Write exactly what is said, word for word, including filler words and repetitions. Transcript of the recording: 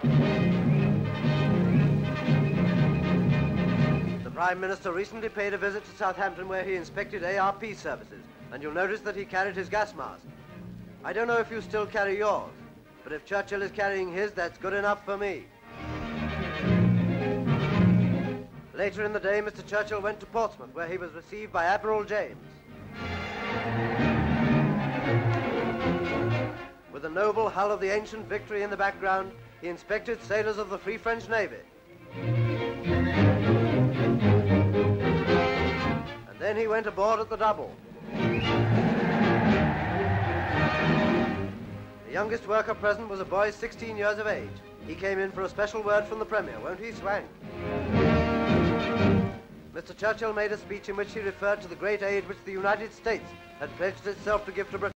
The Prime Minister recently paid a visit to Southampton where he inspected A R P services, and you'll notice that he carried his gas mask. I don't know if you still carry yours, but if Churchill is carrying his, that's good enough for me. Later in the day, Mister Churchill went to Portsmouth, where he was received by Admiral James. With the noble hull of the ancient Victory in the background, he inspected sailors of the Free French Navy. And then he went aboard at the double. The youngest worker present was a boy sixteen years of age. He came in for a special word from the Premier, won't he, Swank? Mister Churchill made a speech in which he referred to the great aid which the United States had pledged itself to give to Britain.